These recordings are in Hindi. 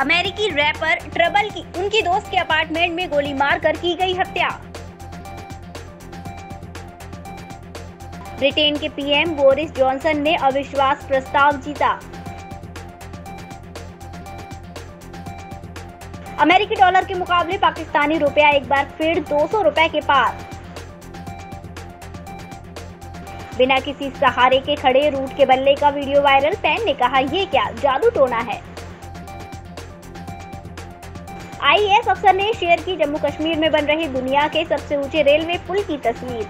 अमेरिकी रैपर ट्रबल की उनकी दोस्त के अपार्टमेंट में गोली मारकर की गई हत्या। ब्रिटेन के पीएम बोरिस जॉनसन ने अविश्वास प्रस्ताव जीता। अमेरिकी डॉलर के मुकाबले पाकिस्तानी रुपया एक बार फिर 200 रुपए के पार। बिना किसी सहारे के खड़े रूट के बल्ले का वीडियो वायरल, फैन ने कहा ये क्या जादू टोना है। आईएएस अफसर ने शेयर की जम्मू कश्मीर में बन रहे दुनिया के सबसे ऊंचे रेलवे पुल की तस्वीर।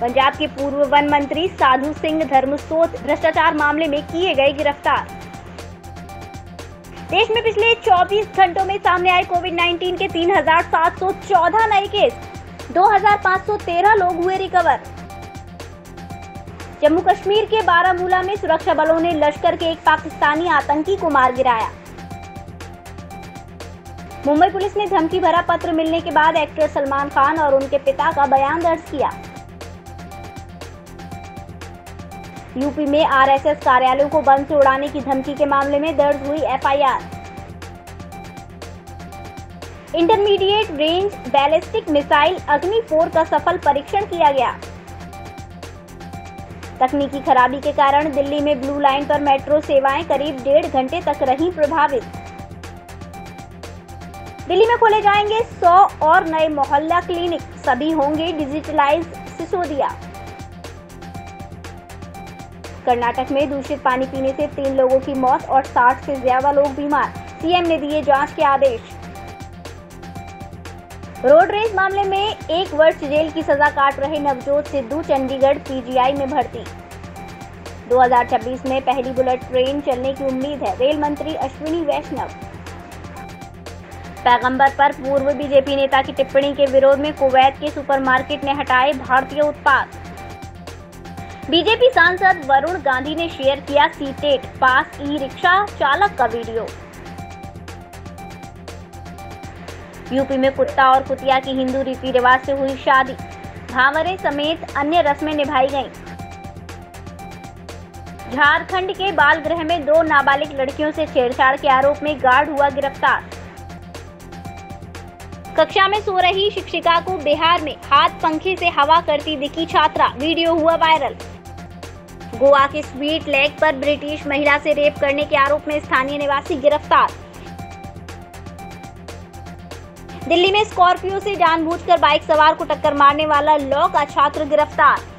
पंजाब के पूर्व वन मंत्री साधु सिंह धर्मसोत भ्रष्टाचार मामले में किए गए गिरफ्तार। देश में पिछले 24 घंटों में सामने आए कोविड-19 के 3714 नए केस, 2513 लोग हुए रिकवर। जम्मू कश्मीर के बारामूला में सुरक्षा बलों ने लश्कर के एक पाकिस्तानी आतंकी को मार गिराया। मुंबई पुलिस ने धमकी भरा पत्र मिलने के बाद एक्टर सलमान खान और उनके पिता का बयान दर्ज किया। यूपी में आरएसएस कार्यालयों को बम से उड़ाने की धमकी के मामले में दर्ज हुई FIR. Intermediate range ballistic missile Agni 4 का सफल परीक्षण किया गया। तकनीकी खराबी के कारण दिल्ली में ब्लू लाइन पर मेट्रो सेवाएं करीब 1.5 घंटे तक रहीं प्रभावित। दिल्ली में खोले जाएंगे 100 और नए मोहल्ला क्लिनिक, सभी होंगे डिजिटलाइज। सिसोदिया। कर्नाटक में दूषित पानी पीने से 3 लोगों की मौत और 60 से ज्यादा लोग बीमार, सीएम ने दिए जांच के आदेश। रोड रेज मामले में 1 वर्ष जेल की सजा काट रहे नवजोत सिद्धू चंडीगढ़ पीजीआई में भर्ती। 2026 में पहली बुलेट ट्रेन चलने की उम्मीद है, रेल मंत्री अश्विनी वैष्णव। पैगंबर पर पूर्व बीजेपी नेता की टिप्पणी के विरोध में कुवैत के सुपरमार्केट ने हटाए भारतीय उत्पाद। बीजेपी सांसद वरुण गांधी ने शेयर किया सीटेट पास ई रिक्शा चालक का वीडियो। यूपी में कुत्ता और कुतिया की हिंदू रीति रिवाज से हुई शादी, भांवरे समेत अन्य रस्में निभाई गईं। झारखंड के बाल गृह में 2 नाबालिग लड़कियों से छेड़छाड़ के आरोप में गार्ड हुआ गिरफ्तार। कक्षा में सो रही शिक्षिका को बिहार में हाथ पंखे से हवा करती दिखी छात्रा, वीडियो हुआ वायरल। गोवा के स्वीट लेक पर ब्रिटिश महिला से रेप करने के आरोप में स्थानीय निवासी गिरफ्तार। दिल्ली में स्कॉर्पियो से जानबूझकर बाइक सवार को टक्कर मारने वाला लॉ का छात्र गिरफ्तार।